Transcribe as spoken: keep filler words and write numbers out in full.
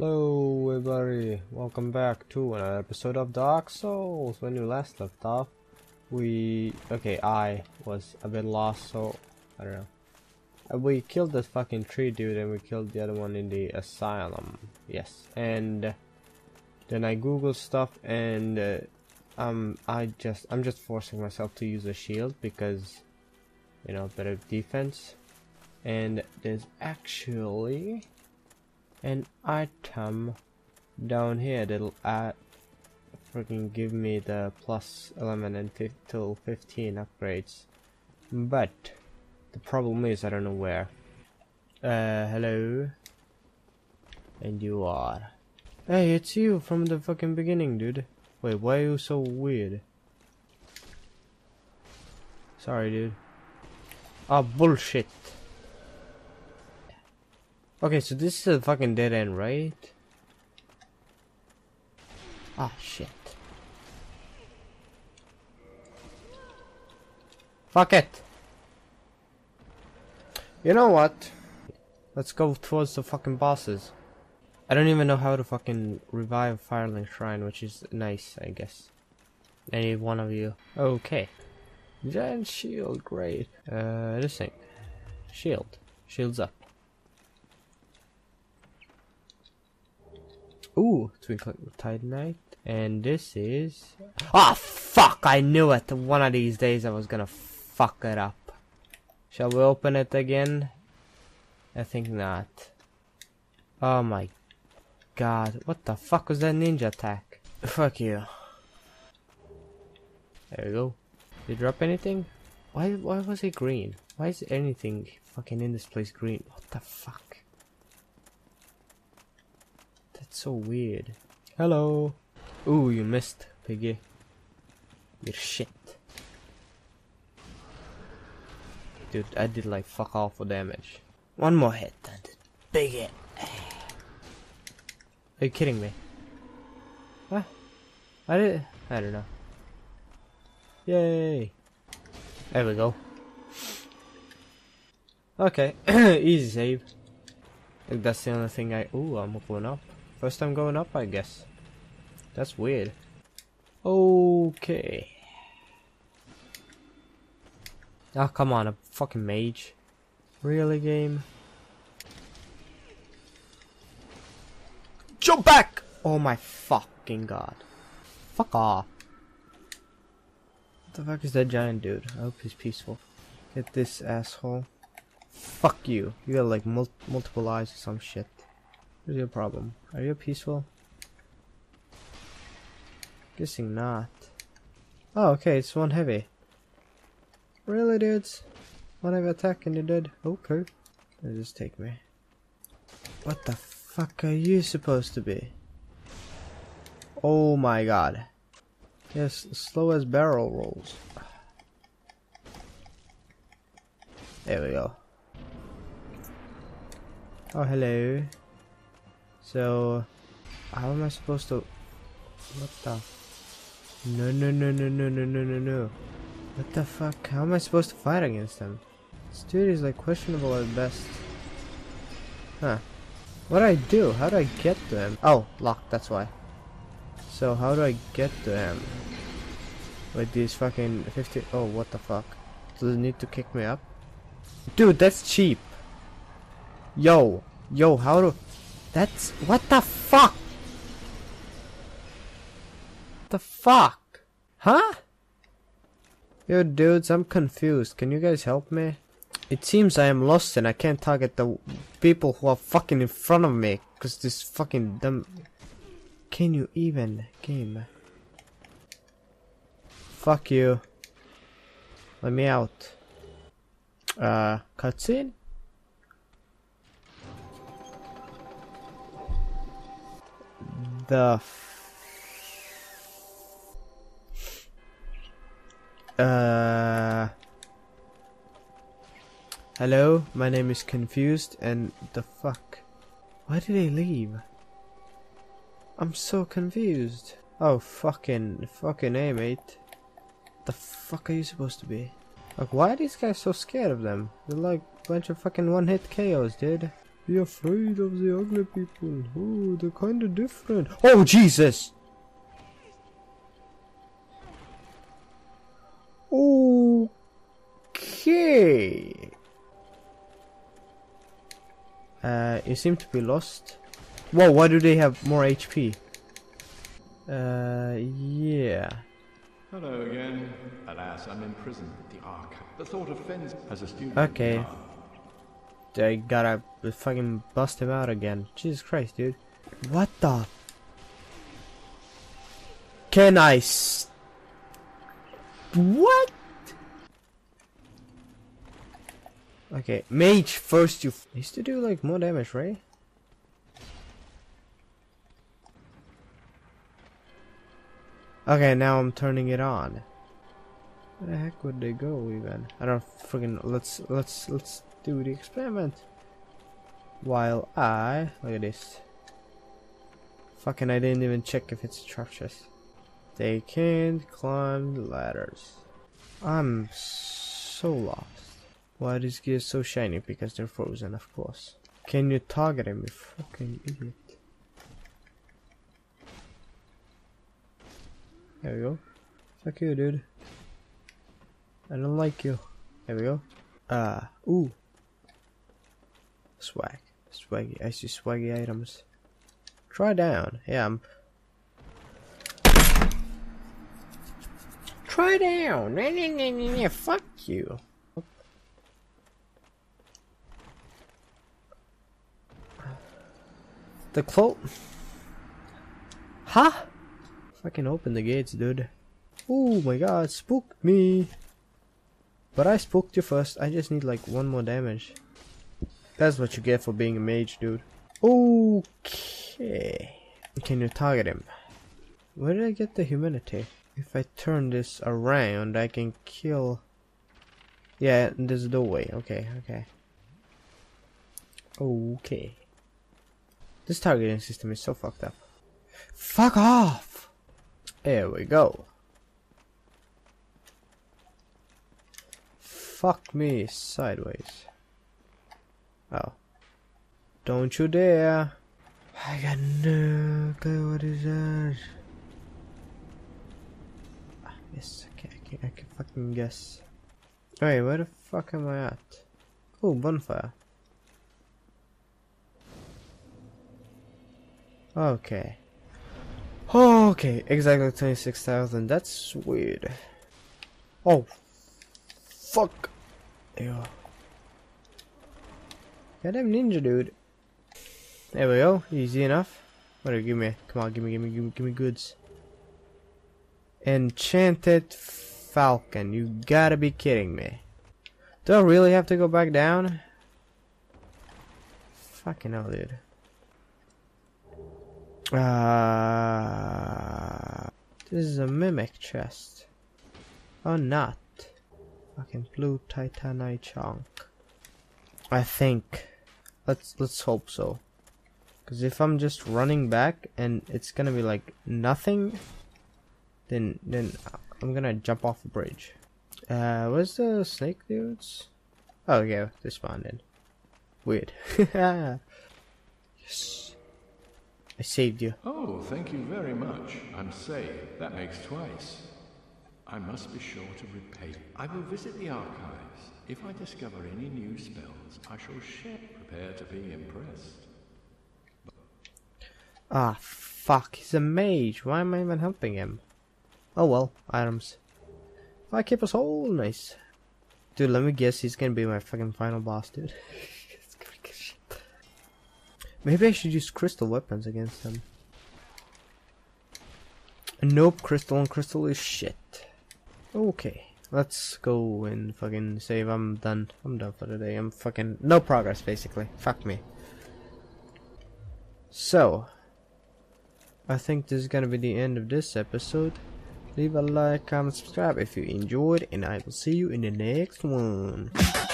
Hello everybody, welcome back to another episode of Dark Souls. When you last left off, we... okay, I was a bit lost, so... I don't know. And we killed this fucking tree dude and we killed the other one in the asylum. Yes, and... then I googled stuff and... Uh, um, I just... I'm just forcing myself to use a shield because... you know, better defense. And there's actually... an item down here that'll add freaking give me the plus eleven and till fifteen upgrades, but the problem is I don't know where. Uh hello, and you are... hey, it's you from the fucking beginning, dude. Wait, why are you so weird? Sorry, dude. Ah, bullshit. Okay, so this is a fucking dead end, right? Ah, shit. Fuck it! You know what? Let's go towards the fucking bosses. I don't even know how to fucking revive Firelink Shrine, which is nice, I guess. I need one of you. Okay. Giant shield, great. Uh, this thing. Shield. Shields up. Ooh, Twinkling Titanite, and this is... ah, fuck! I knew it! One of these days I was gonna fuck it up. Shall we open it again? I think not. Oh my god, what the fuck was that ninja attack? Fuck you. There we go. Did it drop anything? Why, why was it green? Why is anything fucking in this place green? What the fuck? So weird. Hello. Ooh, you missed, piggy. You're shit. Dude, I did like fuck all for damage. One more hit, and big hit. Are you kidding me? What? I did. I don't know. Yay! There we go. Okay, easy save. Like that's the only thing I... ooh, I'm going up. First time going up, I guess. That's weird. Okay. Ah, oh, come on, a fucking mage. Really, game? Jump back! Oh my fucking god. Fuck off. What the fuck is that giant dude? I hope he's peaceful. Get this asshole. Fuck you. You got like mul multiple eyes or some shit. What's your problem? Are you peaceful? Guessing not. Oh, okay, it's one heavy. Really, dudes? One heavy attack and you're dead. Okay. They just take me. What the fuck are you supposed to be? Oh my god. Yes, slow as barrel rolls. There we go. Oh, hello. So, how am I supposed to... what the... no, no, no, no, no, no, no, no, no. What the fuck? How am I supposed to fight against them? This dude is like questionable at best. Huh. What do I do? How do I get to him? Oh, locked, that's why. So, how do I get to him? With these fucking fifty... oh, what the fuck? Does it need to kick me up? Dude, that's cheap. Yo. Yo, how do... that's... what the fuck? The fuck? Huh? Yo, dudes, I'm confused. Can you guys help me? It seems I am lost and I can't target the people who are fucking in front of me. Cause this fucking dumb... can you even... game? Fuck you. Let me out. Uh, cutscene? The f uh hello, my name is Confused, and the fuck, why did they leave? I'm so confused. Oh, fucking fucking A, mate. The fuck are you supposed to be? Like, why are these guys so scared of them? They're like a bunch of fucking one hit K Os, dude. Be afraid of the ugly people. Oh, they're kinda different. Oh, Jesus! Okay. Uh, you seem to be lost. Whoa, why do they have more H P? Uh, yeah. Hello again. Alas, I'm in prison. The Ark. The thought offends as a student. Okay. I gotta fucking bust him out again. Jesus Christ, dude. What the? Can I s- What? Okay, mage first you f- I used to do like more damage, right? Okay, now I'm turning it on. Where the heck would they go even? I don't freaking let's let's let's do the experiment. While I look at this. Fucking I didn't even check if it's a trap chest. They can't climb the ladders. I'm so lost. Why are these gears so shiny? Because they're frozen, of course. Can you target him, you fucking idiot? There we go. Fuck you, dude. I don't like you. There we go. Ah, uh, ooh. Swag. Swaggy. I see swaggy items. Try down. Yeah, I'm... Try down! Fuck you. The clo- Huh? Fucking open the gates, dude. Oh my god, spook me. But I spooked you first. I just need like one more damage. That's what you get for being a mage, dude. Okay. Can you target him? Where did I get the humanity? If I turn this around, I can kill... Yeah, there's a doorway. Okay, okay. Okay. This targeting system is so fucked up. Fuck off! There we go. Fuck me sideways. Oh. Don't you dare. I got no clue what is that. Ah, yes, I can, I can, I can fucking guess. Alright, where the fuck am I at? Oh, bonfire. Okay. Oh, okay, exactly twenty-six thousand. That's weird. Oh, fuck. Ew. Goddamn ninja dude. There we go. Easy enough. What do you give me? Come on, give me, give me, give me, give me goods. Enchanted falcon. You gotta be kidding me. Do I really have to go back down? Fucking hell, dude. Uh, this is a mimic chest. Or not. Fucking blue titanite chunk. I think. Let's let's hope so. Cause if I'm just running back and it's gonna be like nothing, then then I'm gonna jump off a bridge. Uh, where's the snake dudes? Oh yeah, they spawned in. Weird. Yes. I saved you. Oh, thank you very much. I'm saved. That makes twice. I must be sure to repay. I will visit the archives. If I discover any new spells, I shall share. Prepare to be impressed. But ah, fuck. He's a mage. Why am I even helping him? Oh well, items. I keep us all nice. Dude, let me guess. He's gonna be my fucking final boss, dude. Maybe I should use crystal weapons against them. Nope, crystal on crystal is shit. Okay, let's go and fucking save. I'm done. I'm done for today. I'm fucking no progress basically. Fuck me. So, I think this is gonna be the end of this episode. Leave a like, comment, subscribe if you enjoyed, and I will see you in the next one.